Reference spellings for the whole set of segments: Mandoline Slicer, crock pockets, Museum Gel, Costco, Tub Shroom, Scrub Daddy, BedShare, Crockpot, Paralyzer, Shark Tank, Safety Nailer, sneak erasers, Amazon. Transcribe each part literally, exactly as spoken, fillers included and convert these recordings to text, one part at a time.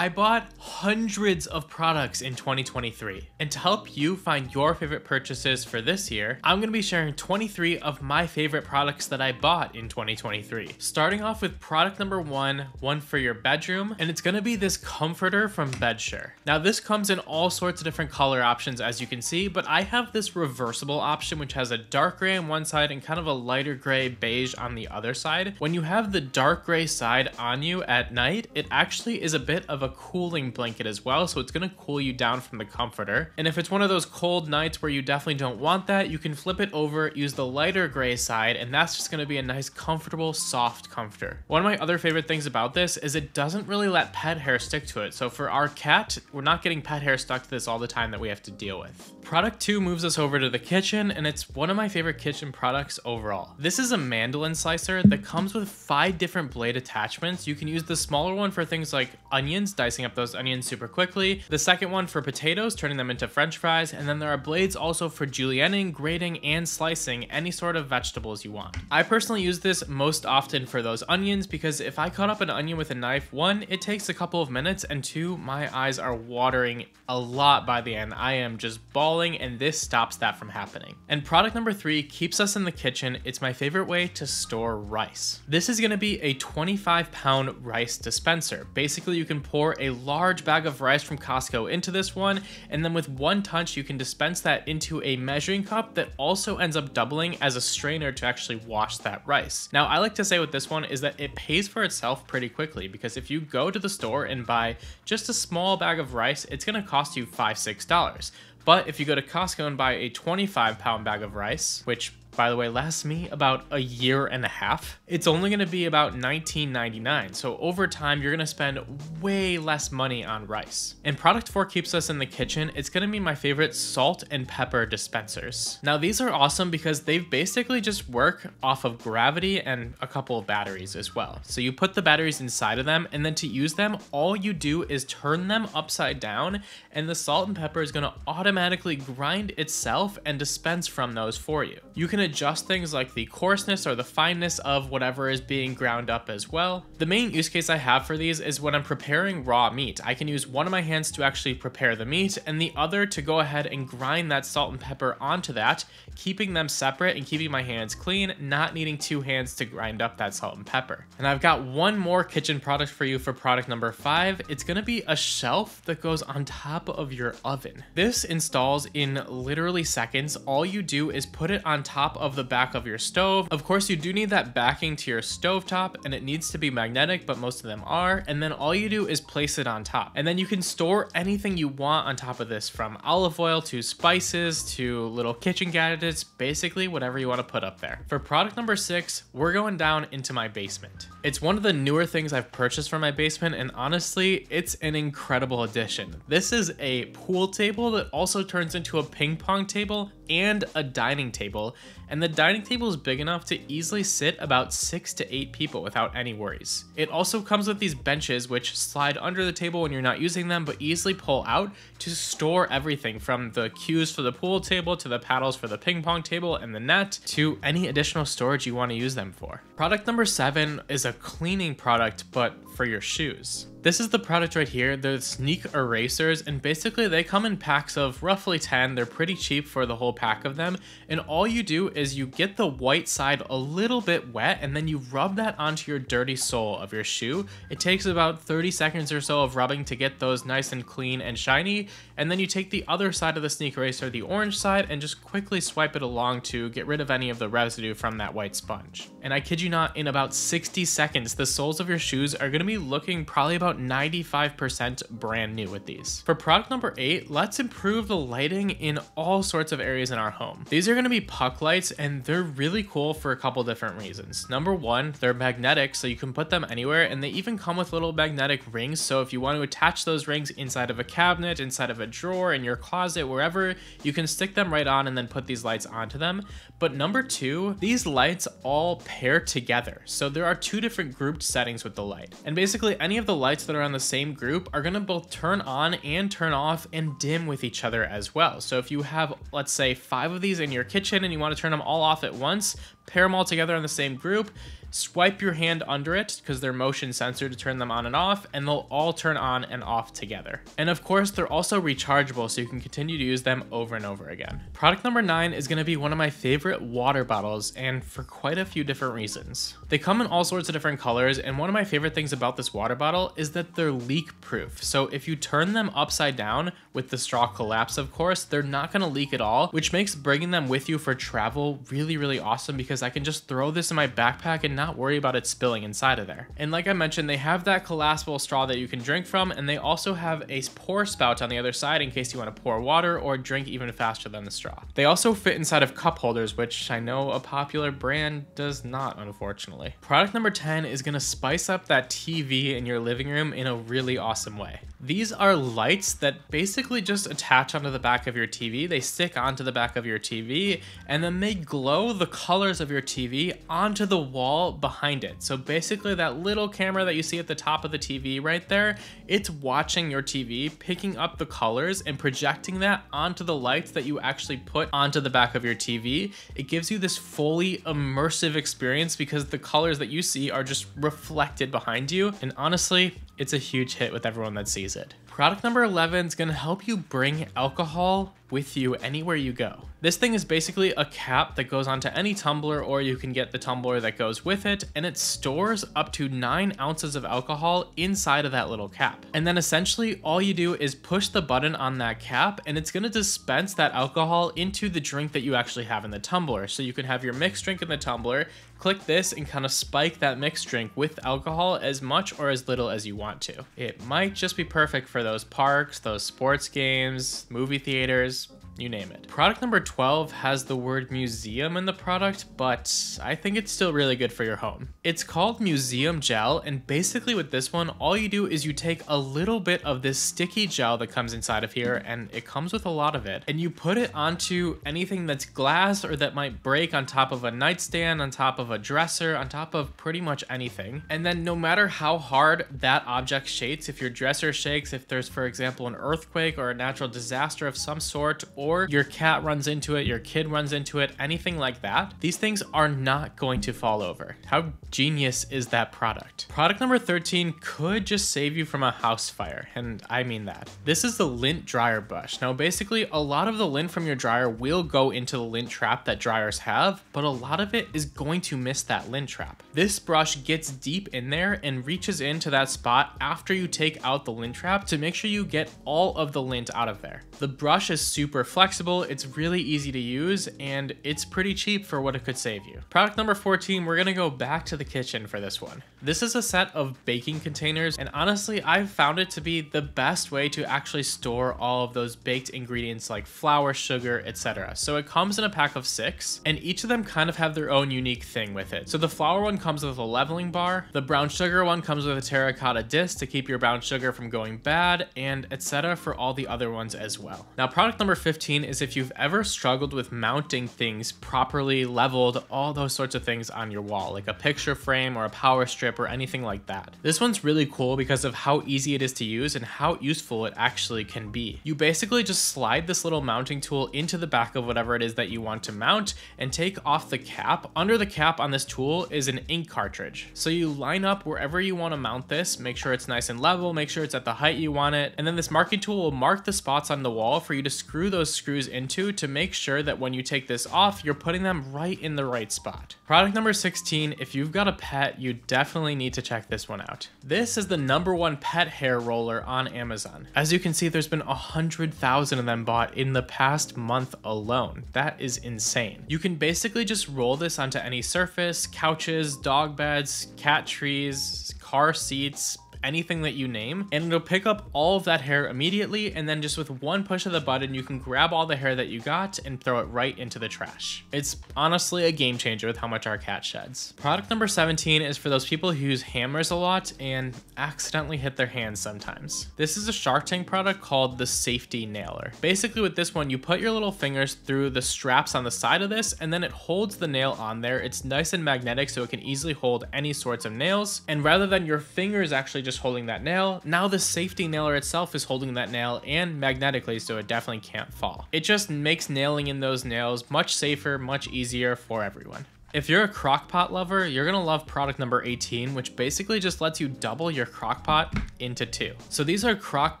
I bought hundreds of products in twenty twenty-three. And to help you find your favorite purchases for this year, I'm gonna be sharing twenty-three of my favorite products that I bought in twenty twenty-three. Starting off with product number one, one for your bedroom, and it's gonna be this comforter from BedShare. Now this comes in all sorts of different color options as you can see, but I have this reversible option which has a dark gray on one side and kind of a lighter gray beige on the other side. When you have the dark gray side on you at night, it actually is a bit of a cooling blanket as well, so it's gonna cool you down from the comforter. And if it's one of those cold nights where you definitely don't want that, you can flip it over, use the lighter gray side, and that's just gonna be a nice comfortable soft comforter. One of my other favorite things about this is it doesn't really let pet hair stick to it, so for our cat, we're not getting pet hair stuck to this all the time that we have to deal with. Product two moves us over to the kitchen, and it's one of my favorite kitchen products overall. This is a mandolin slicer that comes with five different blade attachments. You can use the smaller one for things like onions, dicing up those onions super quickly, the second one for potatoes, turning them into french fries, and then there are blades also for julienning, grating, and slicing any sort of vegetables you want. I personally use this most often for those onions because if I cut up an onion with a knife, one, it takes a couple of minutes, and two, my eyes are watering a lot by the end. I am just bawling, and this stops that from happening. And product number three keeps us in the kitchen. It's my favorite way to store rice. This is gonna be a twenty-five pound rice dispenser. Basically, you can pour a large bag of rice from Costco into this one, and then with one touch, you can dispense that into a measuring cup that also ends up doubling as a strainer to actually wash that rice. Now, I like to say with this one is that it pays for itself pretty quickly, because if you go to the store and buy just a small bag of rice, it's gonna cost you five, six dollars. But if you go to Costco and buy a twenty-five pound bag of rice, which by the way lasts me about a year and a half, it's only gonna be about nineteen ninety-nine. So over time, you're gonna spend way less money on rice. And product four keeps us in the kitchen. It's gonna be my favorite salt and pepper dispensers. Now these are awesome because they basically just work off of gravity and a couple of batteries as well. So you put the batteries inside of them, and then to use them, all you do is turn them upside down, and the salt and pepper is gonna automatically grind itself and dispense from those for you. You can adjust things like the coarseness or the fineness of whatever is being ground up as well. The main use case I have for these is when I'm preparing raw meat. I can use one of my hands to actually prepare the meat and the other to go ahead and grind that salt and pepper onto that, keeping them separate and keeping my hands clean, not needing two hands to grind up that salt and pepper. And I've got one more kitchen product for you for product number five. It's gonna be a shelf that goes on top of your oven. This installs in literally seconds. All you do is put it on top of the back of your stove. Of course, you do need that backing to your stovetop, and it needs to be magnetic, but most of them are. And then all you do is place it on top. And then you can store anything you want on top of this, from olive oil to spices to little kitchen gadgets, basically whatever you want to put up there. For product number six, we're going down into my basement. It's one of the newer things I've purchased for my basement, and honestly, it's an incredible addition. This is a pool table that also turns into a ping pong table and a dining table. And the dining table is big enough to easily sit about six to eight people without any worries. It also comes with these benches which slide under the table when you're not using them, but easily pull out to store everything from the cues for the pool table to the paddles for the ping pong table and the net to any additional storage you want to use them for. Product number seven is a cleaning product, but for your shoes. This is the product right here. They're sneak erasers, and basically they come in packs of roughly ten. They're pretty cheap for the whole pack of them. And all you do is you get the white side a little bit wet, and then you rub that onto your dirty sole of your shoe. It takes about thirty seconds or so of rubbing to get those nice and clean and shiny. And then you take the other side of the sneak eraser, the orange side, and just quickly swipe it along to get rid of any of the residue from that white sponge. And I kid you not, in about sixty seconds, the soles of your shoes are gonna be looking probably about ninety-five percent brand new with these. For product number eight, let's improve the lighting in all sorts of areas in our home. These are gonna be puck lights, and they're really cool for a couple different reasons. Number one, they're magnetic, so you can put them anywhere, and they even come with little magnetic rings, so if you want to attach those rings inside of a cabinet, inside of a drawer, in your closet, wherever, you can stick them right on and then put these lights onto them. But number two, these lights all pair together. So there are two different grouped settings with the light. And basically any of the lights that are on the same group are gonna both turn on and turn off and dim with each other as well. So if you have, let's say, five of these in your kitchen and you wanna turn them all off at once, pair them all together on the same group, Swipe your hand under it because they're motion sensor to turn them on and off, and they'll all turn on and off together. And of course, they're also rechargeable, so you can continue to use them over and over again. Product number nine is gonna be one of my favorite water bottles, and for quite a few different reasons. They come in all sorts of different colors, and one of my favorite things about this water bottle is that they're leak proof. So if you turn them upside down, with the straw collapse of course, they're not gonna leak at all, which makes bringing them with you for travel really, really awesome because I can just throw this in my backpack and not worry about it spilling inside of there. And like I mentioned, they have that collapsible straw that you can drink from, and they also have a pour spout on the other side in case you want to pour water or drink even faster than the straw. They also fit inside of cup holders, which I know a popular brand does not, unfortunately. Product number ten is going to spice up that T V in your living room in a really awesome way. These are lights that basically just attach onto the back of your T V. They stick onto the back of your T V, and then they glow the colors of your T V onto the wall behind it. So basically that little camera that you see at the top of the T V right there, it's watching your T V, picking up the colors and projecting that onto the lights that you actually put onto the back of your T V. It gives you this fully immersive experience because the colors that you see are just reflected behind you. And honestly, it's a huge hit with everyone that sees it. Product number eleven is gonna help you bring alcohol with you anywhere you go. This thing is basically a cap that goes onto any tumbler, or you can get the tumbler that goes with it, and it stores up to nine ounces of alcohol inside of that little cap. And then essentially all you do is push the button on that cap and it's gonna dispense that alcohol into the drink that you actually have in the tumbler. So you can have your mixed drink in the tumbler, click this and kind of spike that mixed drink with alcohol as much or as little as you want to. It might just be perfect for those parks, those sports games, movie theaters, you name it. Product number twelve has the word museum in the product, but I think it's still really good for your home. It's called Museum Gel, and basically with this one, all you do is you take a little bit of this sticky gel that comes inside of here, and it comes with a lot of it, and you put it onto anything that's glass or that might break, on top of a nightstand, on top of a dresser, on top of pretty much anything. And then no matter how hard that object shakes, if your dresser shakes, if there's, for example, an earthquake or a natural disaster of some sort, or or your cat runs into it, your kid runs into it, anything like that, these things are not going to fall over. How genius is that product? Product number thirteen could just save you from a house fire, and I mean that. This is the lint dryer brush. Now, basically, a lot of the lint from your dryer will go into the lint trap that dryers have, but a lot of it is going to miss that lint trap. This brush gets deep in there and reaches into that spot after you take out the lint trap to make sure you get all of the lint out of there. The brush is super flexible. Flexible, it's really easy to use, and it's pretty cheap for what it could save you. Product number fourteen, we're gonna go back to the kitchen for this one. This is a set of baking containers, and honestly, I've found it to be the best way to actually store all of those baked ingredients like flour, sugar, et cetera. So it comes in a pack of six, and each of them kind of have their own unique thing with it. So the flour one comes with a leveling bar, the brown sugar one comes with a terracotta disc to keep your brown sugar from going bad, and et cetera for all the other ones as well. Now, product number fifteen is if you've ever struggled with mounting things properly leveled, all those sorts of things on your wall, like a picture frame or a power strip or anything like that. This one's really cool because of how easy it is to use and how useful it actually can be. You basically just slide this little mounting tool into the back of whatever it is that you want to mount and take off the cap. Under the cap on this tool is an ink cartridge. So you line up wherever you want to mount this, make sure it's nice and level, make sure it's at the height you want it, and then this marking tool will mark the spots on the wall for you to screw those screws into to make sure that when you take this off, you're putting them right in the right spot. Product number sixteen, if you've got a pet, you definitely need to check this one out. This is the number one pet hair roller on Amazon. As you can see, there's been one hundred thousand of them bought in the past month alone. That is insane. You can basically just roll this onto any surface, couches, dog beds, cat trees, car seats, anything that you name, and it'll pick up all of that hair immediately, and then just with one push of the button, you can grab all the hair that you got and throw it right into the trash. It's honestly a game changer with how much our cat sheds. Product number seventeen is for those people who use hammers a lot and accidentally hit their hands sometimes. This is a Shark Tank product called the Safety Nailer. Basically with this one, you put your little fingers through the straps on the side of this, and then it holds the nail on there. It's nice and magnetic, so it can easily hold any sorts of nails, and rather than your fingers actually just just holding that nail, now the Safety Nailer itself is holding that nail and magnetically, so it definitely can't fall. It just makes nailing in those nails much safer, much easier for everyone. If you're a crock pot lover, you're gonna love product number eighteen, which basically just lets you double your crock pot into two. So these are crock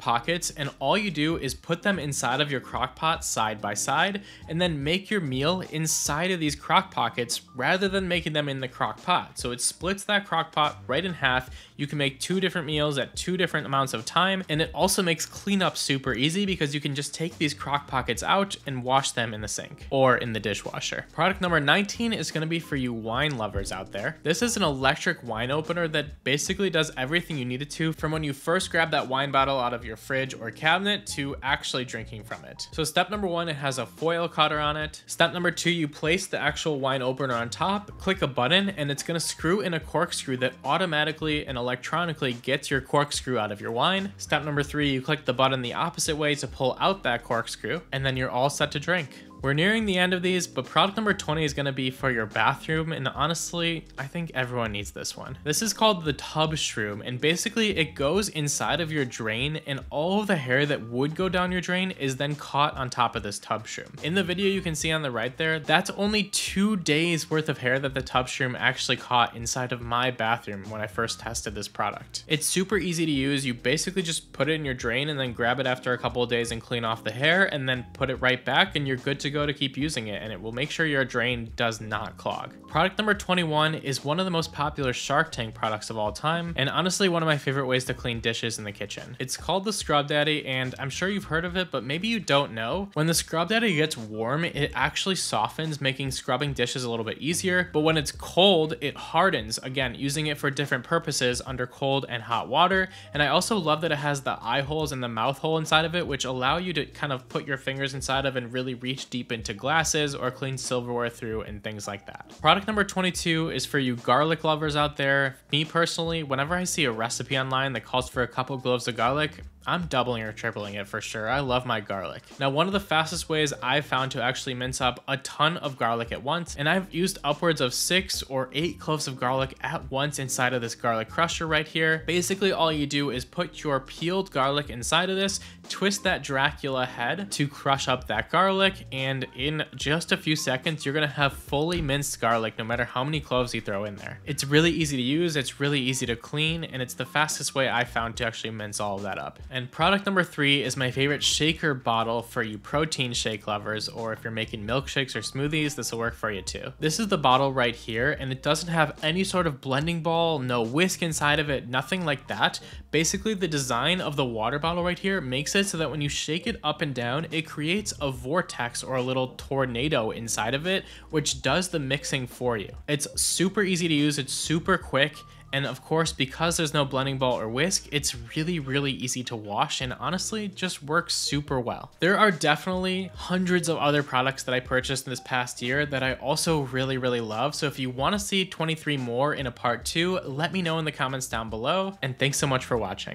pockets, and all you do is put them inside of your crock pot side by side, and then make your meal inside of these crock pockets rather than making them in the crock pot. So it splits that crock pot right in half. You can make two different meals at two different amounts of time, and it also makes cleanup super easy because you can just take these crock pockets out and wash them in the sink or in the dishwasher. Product number nineteen is gonna be for you wine lovers out there. This is an electric wine opener that basically does everything you need it to, from when you first grab that wine bottle out of your fridge or cabinet to actually drinking from it. So step number one, it has a foil cutter on it. Step number two, you place the actual wine opener on top, click a button, and it's gonna screw in a corkscrew that automatically and electronically gets your corkscrew out of your wine. Step number three, you click the button the opposite way to pull out that corkscrew, and then you're all set to drink. We're nearing the end of these, but product number twenty is gonna be for your bathroom, and honestly, I think everyone needs this one. This is called the Tub Shroom, and basically it goes inside of your drain, and all of the hair that would go down your drain is then caught on top of this Tub Shroom. In the video you can see on the right there, that's only two days worth of hair that the Tub Shroom actually caught inside of my bathroom when I first tested this product. It's super easy to use. You basically just put it in your drain and then grab it after a couple of days and clean off the hair, and then put it right back, and you're good to to go to keep using it, and it will make sure your drain does not clog. Product number twenty-one is one of the most popular Shark Tank products of all time, and honestly one of my favorite ways to clean dishes in the kitchen. It's called the Scrub Daddy, and I'm sure you've heard of it, but maybe you don't know. When the Scrub Daddy gets warm, it actually softens, making scrubbing dishes a little bit easier, but when it's cold, it hardens, again, using it for different purposes under cold and hot water. And I also love that it has the eye holes and the mouth hole inside of it, which allow you to kind of put your fingers inside of and really reach deep deep into glasses or clean silverware through and things like that. Product number twenty-two is for you garlic lovers out there. Me personally, whenever I see a recipe online that calls for a couple cloves of garlic, I'm doubling or tripling it for sure. I love my garlic. Now, one of the fastest ways I've found to actually mince up a ton of garlic at once, and I've used upwards of six or eight cloves of garlic at once inside of this garlic crusher right here. Basically, all you do is put your peeled garlic inside of this, twist that Dracula head to crush up that garlic, and in just a few seconds, you're gonna have fully minced garlic no matter how many cloves you throw in there. It's really easy to use, it's really easy to clean, and it's the fastest way I found to actually mince all of that up. And product number three is my favorite shaker bottle for you protein shake lovers, or if you're making milkshakes or smoothies, this will work for you too. This is the bottle right here, and it doesn't have any sort of blending ball, no whisk inside of it, nothing like that. Basically, the design of the water bottle right here makes it so that when you shake it up and down, it creates a vortex or a little tornado inside of it, which does the mixing for you. It's super easy to use, it's super quick, and of course, because there's no blending ball or whisk, it's really, really easy to wash, and honestly just works super well. There are definitely hundreds of other products that I purchased in this past year that I also really, really love. So if you want to see twenty-three more in a part two, let me know in the comments down below, and thanks so much for watching.